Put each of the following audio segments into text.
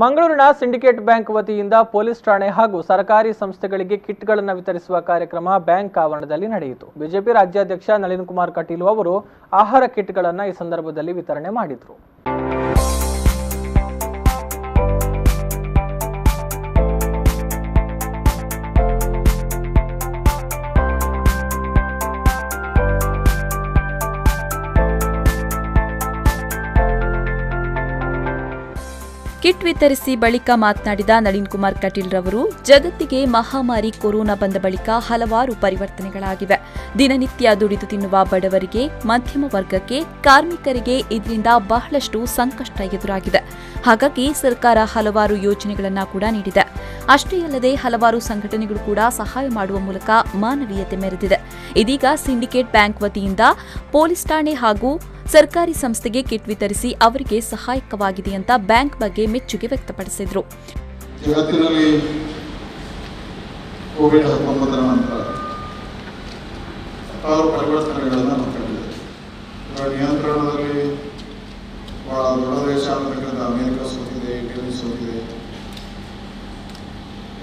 ಮಂಗಳೂರಿನ syndicate bank ವತಿಯಿಂದ police ಠಾಣೆ ಹಾಗೂ ಸರ್ಕಾರಿ ಸಂಸ್ಥೆಗಳಿಗೆ ಕಿಟ್ಗಳನ್ನು ವಿತರಿಸುವ ಕಾರ್ಯಕ್ರಮ ಬ್ಯಾಂಕ್ ಆವರಣದಲ್ಲಿ ನಡೆಯಿತು. ಬಿಜೆಪಿ ರಾಜ್ಯಾಧ್ಯಕ್ಷ ನಳಿನ್ ಕುಮಾರ್ ಕಟೀಲ್ ಅವರು ಆಹಾರ ಕಿಟ್ಗಳನ್ನು ಈ ಸಂದರ್ಭದಲ್ಲಿ ವಿತರಣೆ ಮಾಡಿದರು. ಕಿಟ್ ವಿತರಿಸಿ ಬಳಿಕ ಮಾತನಾಡಿದ ನಳಿನ್ ಕುಮಾರ್ ಕಟೀಲ್ ರವರು, ಜಗತ್ತಿಗೆ ಮಹಾಮಾರಿ ಕೊರೋನಾ ಬಂದ ಬಳಿಕ ಹಲವಾರು ಪರಿವರ್ತನೆಗಳಾಗಿವೆ. ದಿನನಿತ್ಯ ದುಡಿದು ತಿನ್ನುವ ಬಡವರಿಗೆ, ಮಧ್ಯಮ ವರ್ಗಕ್ಕೆ, ಕಾರ್ಮಿಕರಿಗೆ ಇದರಿಂದ ಬಹಳಷ್ಟು ಸಂಕಷ್ಟ ಎದುರಾಗಿದೆ. ಹಾಗಾಗಿ ಸರ್ಕಾರ ಹಲವಾರು ಯೋಜನೆಗಳನ್ನು ಕೂಡ ನೀಡಿದೆ. ಅಷ್ಟೇ ಅಲ್ಲದೆ ಹಲವಾರು ಸಂಘಟನೆಗಳು ಕೂಡ ಸಹಾಯ ಮಾಡುವ ಮೂಲಕ ಮಾನವೀಯತೆ ಮೆರೆದಿದೆ. ಇದೀಗ ಸಿಂಡಿಕೇಟ್ ಬ್ಯಾಂಕ್ ವತಿಯಿಂದ ಪೊಲೀಸ್ ಠಾಣೆ ಹಾಗೂ ಸರ್ಕಾರಿ ಸಂಸ್ಥೆಗೆ ಕಿಟ್ ವಿತರಿಸಿ ಅವರಿಗೆ ಸಹಾಯಕವಾಗಿದೆ ಅಂತ ಬ್ಯಾಂಕ್ ಬಗ್ಗೆ ಮೆಚ್ಚುಗೆ ವ್ಯಕ್ತಪಡಿಸಿದರು. ಜಗತ್ತಿನಲ್ಲಿ ಕೋವಿಡ್-19 ನಂತರ ಹಲವಾರು ಪರಿವರ್ತನೆಗಳನ್ನು ನಾವು ಕಂಡಿದ್ದೇವೆ. ನಿಯಂತ್ರಣದಲ್ಲಿ ಬಹಳ ದೊಡ್ಡ ದೇಶ ಅಂತಕ್ಕಂಥ ಅಮೆರಿಕ ಸೋತಿದೆ, ಇಟಲಿ ಸೋತಿದೆ,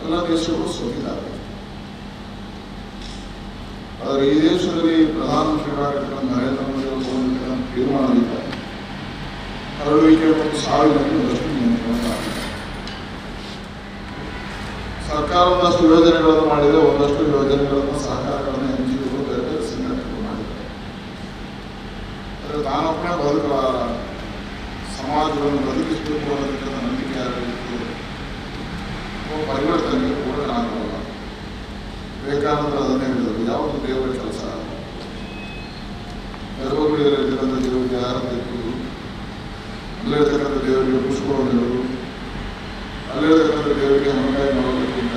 ಎಲ್ಲ ದೇಶಗಳು ಸೋತಿದ್ದಾರೆ. ಆದರೆ ಈ ದೇಶದಲ್ಲಿ ಪ್ರಧಾನಮಂತ್ರಿಗಳಾಗಿರ್ತಕ್ಕಂಥ ನರೇಂದ್ರ ಮೋದಿ ಅವರು ತೀರ್ಮಾನದಿಂದ ಹರಡುವಿಕೆ ಮತ್ತು ಸಾವಿರಕ್ಕೆ ಒಂದಷ್ಟು ನಿಯಂತ್ರಣವಾಗಿದೆ. ಸರ್ಕಾರ ಒಂದಷ್ಟು ಯೋಜನೆಗಳನ್ನು ಮಾಡಿದೆ, ಒಂದಷ್ಟು ಯೋಜನೆಗಳನ್ನು ಸಹಕಾರಗಳನ್ನು ಎನ್ಜಿಒಗಳು ಬೇರೆ ಬೇರೆ ಸಂಘಟನೆಗಳು ಮಾಡಿದ್ದಾರೆ. ಆದರೆ ನಾನೊಬ್ಬನೇ ಬದುಕಲಾರ, ಸಮಾಜವನ್ನು ಬದುಕಿಸಬೇಕು ಅನ್ನೋದಕ್ಕಿಂತ ನಂಬಿಕೆ ಯಾರಿಗಿತ್ತು ಪರಿವರ್ತನೆಗೆ ಕೂಡ ಆಗಲ್ಲ. ವಿವೇಕಾನಂದರು ಅದನ್ನೇ ಹೇಳಿದರು, ಯಾವುದು ದೇವರ ಕೆಲಸ ಆಗಲ್ಲ. ಗರ್ಭಗುಡಿಯಲ್ಲಿರ್ತಕ್ಕಂಥ ದೇವರಿಗೆ ಆರಾಧಿಸುವುದು, ಅಲ್ಲಿರ್ತಕ್ಕಂಥ ದೇವರಿಗೆ ಪುಷ್ಪವನ್ನಿಡುವುದು, ಅಲ್ಲಿರ್ತಕ್ಕಂಥ ದೇವರಿಗೆ ಹಣಕಾಯಿ ಮಾಡೋದಕ್ಕಿಂತ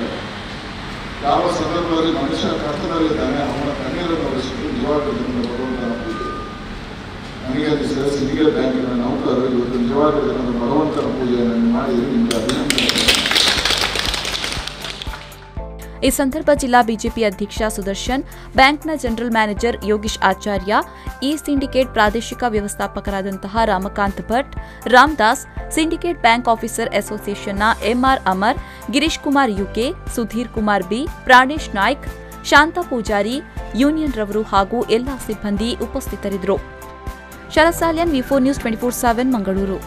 ಯಾವ ಸಂದರ್ಭದಲ್ಲಿ ಮನುಷ್ಯ ಕರ್ತನಲ್ಲಿದ್ದಾನೆ ಅವನ ಕಣ್ಣೀರನ್ನು ಉಳಿಸಿದ್ದು ನಿಜವಾಗ್ಲಿಂದ ಭಗವಂತನ ಪೂಜೆ. ನನಗೆ ಅನಿಸಿದ ಸಿಂಡಿಕೇಟ್ ಬ್ಯಾಂಕಿನ ನೌಕರರು ಇವತ್ತು ನಿಜವಾಗಿರ್ತಕ್ಕಂಥ ಭಗವಂತನ ಪೂಜೆಯನ್ನು ಮಾಡಿದರೆ ನಿಮಗೆ ಅಭಿನಂದನೆ. ಈ ಸಂದರ್ಭ ಜಿಲ್ಲಾ ಬಿಜೆಪಿ ಅಧ್ಯಕ್ಷ ಸುದರ್ಶನ್, ಬ್ಯಾಂಕ್ನ ಜನರಲ್ ಮ್ಯಾನೇಜರ್ ಯೋಗೇಶ್ ಆಚಾರ್ಯ, ಈ ಸಿಂಡಿಕೇಟ್ ಪ್ರಾದೇಶಿಕ ವ್ಯವಸ್ಥಾಪಕರಾದಂತಹ Ramakant Bhat, Ramdas, syndicate bank officer ಅಸೋಸಿಯೇಷನ್ನ M R Amar, Girish Kumar UK, Sudhir Kumar B, Pranesh Nayak, Shanta Poojary, union ರವರು ಹಾಗೂ ಎಲ್ಲಾ ಸಿಬ್ಬಂದಿ ಉಪಸ್ಥಿತರಿದ್ದರು. ಶರಸಾಲಿಯನ್, ವಿ4 ನ್ಯೂಸ್ 24/7 ಮಂಗಳೂರು.